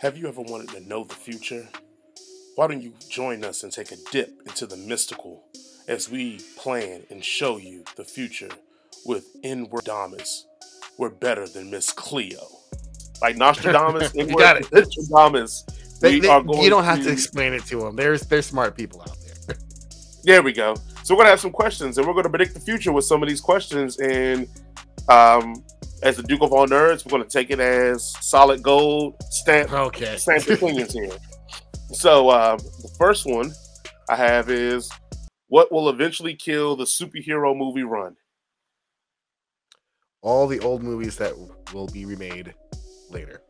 Have you ever wanted to know the future? Why don't you join us and take a dip into the mystical as we plan and show you the future with Wordradamus. We're better than Miss Cleo. Like Nostradamus, you got it. Nostradamus. You don't have to explain it to them. There's smart people out there. There we go. So we're going to have some questions, and we're going to predict the future with some of these questions. And as the Duke of All Nerds, we're going to take it as solid gold stamp opinions here. So the first one I have is, what will eventually kill the superhero movie run? All the old movies that will be remade later.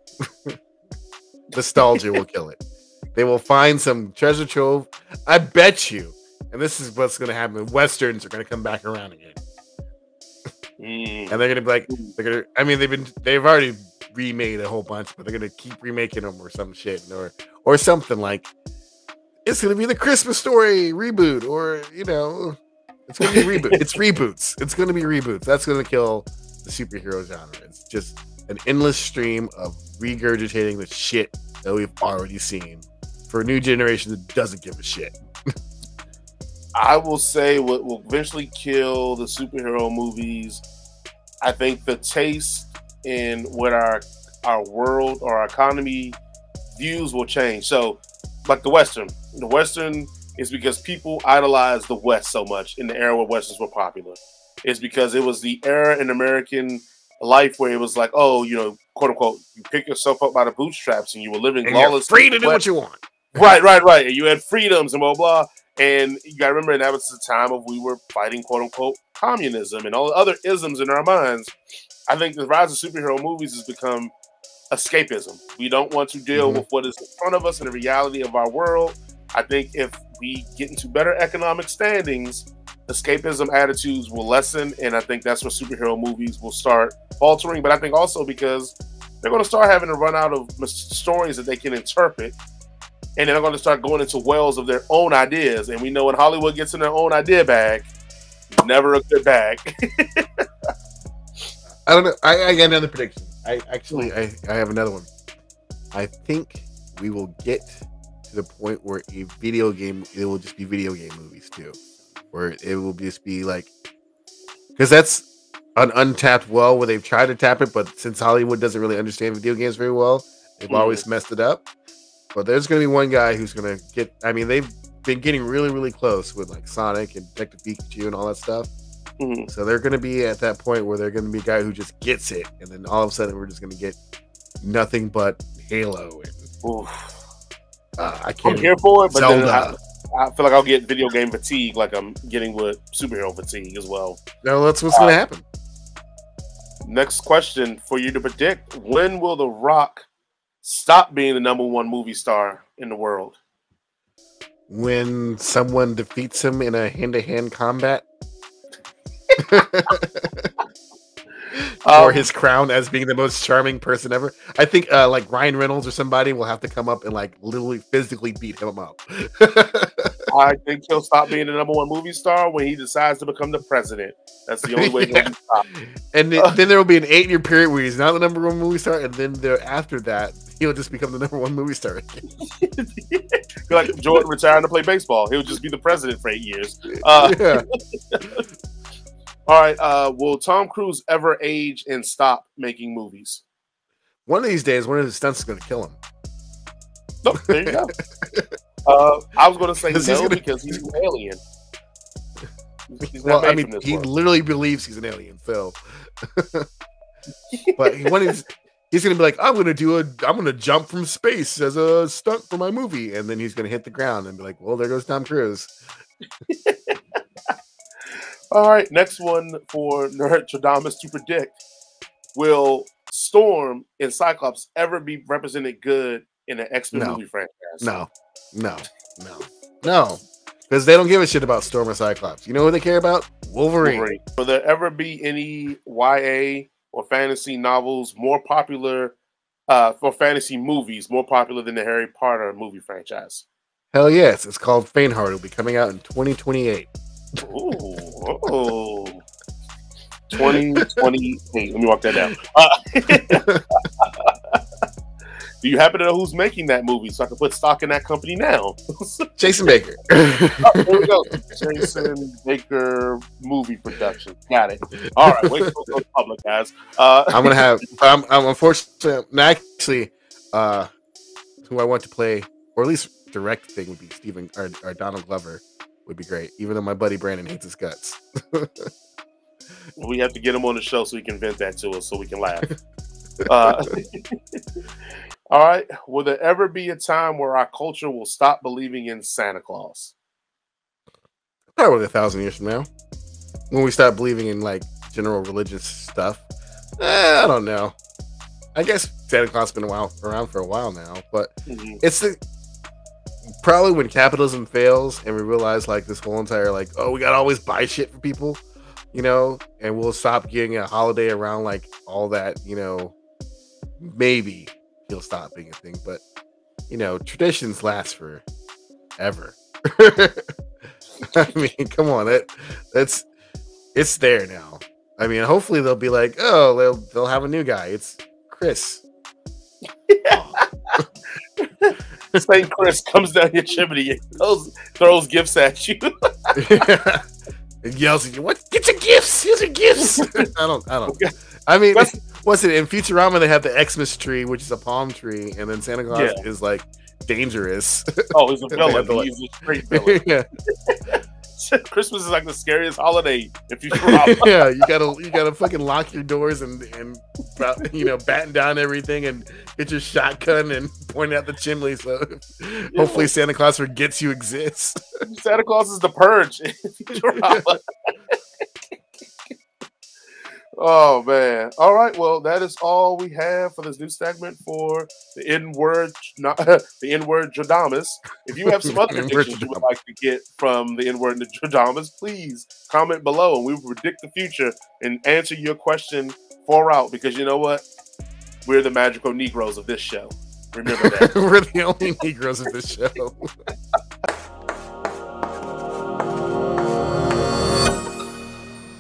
Nostalgia will kill it. They will find some treasure trove. I bet you. And this is what's going to happen. Westerns are going to come back around again. And they're going to be like, they've already remade a whole bunch, but they're going to keep remaking them or some shit, or something like, it's going to be the Christmas Story reboot, or, you know, it's going to be reboot. It's reboots. It's going to be reboots. That's going to kill the superhero genre. It's just an endless stream of regurgitating the shit that we've already seen for a new generation that doesn't give a shit. I will say what will eventually kill the superhero movies, I think the taste in what our world or our economy views will change. So like the Western is because people idolize the West so much in the era where Westerns were popular. It's because it was the era in American life where it was like, oh, you know, quote unquote, you pick yourself up by the bootstraps and you were living lawless. Free to do what you want. Right. And you had freedoms and blah, blah. And you got to remember, that was the time of we were fighting, quote unquote, communism and all the other isms in our minds. I think the rise of superhero movies has become escapism. We don't want to deal with what is in front of us and the reality of our world. I think if we get into better economic standings, escapism attitudes will lessen. And I think that's where superhero movies will start faltering. But I think also because they're going to start having to run out of stories that they can interpret. And they're going to start going into wells of their own ideas. And we know when Hollywood gets in their own idea bag, never a good bag. I don't know. I got another prediction. I have another one. I think we will get to the point where a video game, it will just be video game movies too. Where it will just be like, because that's an untapped well where they've tried to tap it. But since Hollywood doesn't really understand video games very well, they've always messed it up. But there's going to be one guy who's going to get... I mean, they've been getting really, really close with like Sonic and Detective Pikachu and all that stuff. So they're going to be at that point where they're going to be a guy who just gets it. And then all of a sudden, we're just going to get nothing but Halo. And, I'm here for it, but then I feel like I'll get video game fatigue like I'm getting with superhero fatigue as well. No, that's what's going to happen. Next question for you to predict. When will The Rock stop being the #1 movie star in the world? When someone defeats him in a hand-to-hand combat. Or his crown as being the most charming person ever. I think like Ryan Reynolds or somebody will have to come up and like literally physically beat him up. I think he'll stop being the #1 movie star when he decides to become the president. That's the only way he'll stop. And then there will be an 8-year period where he's not the #1 movie star, and then after that, he'll just become the #1 movie star again. Like Jordan retiring to play baseball. He'll just be the president for 8 years. All right, will Tom Cruise ever age and stop making movies? One of these days, one of his stunts is going to kill him. No, there you go. I was going to say because he's an alien. Well, I mean, he literally believes he's an alien, so. But he's going to be like, I'm going to jump from space as a stunt for my movie, and then he's going to hit the ground and be like, well, there goes Tom Cruise. All right, next one for Nerdtradamas to predict. Will Storm and Cyclops ever be represented good in an X-Men movie franchise? No. Because they don't give a shit about Storm or Cyclops. You know who they care about? Wolverine. Will there ever be any YA or fantasy novels more popular, or fantasy movies more popular than the Harry Potter movie franchise? Hell yes. It's called Faintheart. It'll be coming out in 2028. Oh, 2028. Let me walk that down. Do you happen to know who's making that movie so I can put stock in that company now? Jason Baker. Oh, there we go. Jason Baker movie production. Got it. All right. Wait till it goes public, guys. I'm going to have, I'm unfortunately, actually, who I want to play, or at least direct thing, would be Stephen, or Donald Glover would be great, even though my buddy Brandon hates his guts. We have to get him on the show so he can vent that to us so we can laugh. All right. Will there ever be a time where our culture will stop believing in Santa Claus? Probably 1,000 years from now, when we stop believing in like general religious stuff. I don't know. I guess Santa Claus has been around for a while now, but it's the, probably when capitalism fails and we realize like this whole entire like, oh, we gotta always buy shit for people, you know, and we'll stop getting a holiday around like all that, you know. Maybe he'll stop being a thing, but you know, traditions last forever. I mean, come on, that's it's there now. I mean, hopefully they'll be like, oh, they'll have a new guy. It's Chris. Oh. Saint Chris comes down your chimney and throws gifts at you. Yeah. And yells at you, "What? Get your gifts! Here's your gifts!" I don't. I mean, what's it in Futurama? They have the Xmas tree, which is a palm tree, and then Santa Claus is like dangerous. Oh, he's a villain. He's a straight villain. Yeah. Christmas is like the scariest holiday in Futurama. Yeah, you gotta fucking lock your doors and you know, batten down everything and get your shotgun and point out the chimney. So hopefully Santa Claus forgets you exist. Santa Claus is the purge in Futurama. Oh man! All right, well that is all we have for this new segment for the Nerdtradamas. If you have some other predictions you would like to get from the Nerdtradamas, please comment below, and we will predict the future and answer your question far out. Because you know what, we're the magical Negroes of this show. Remember that. We're the only Negroes of this show.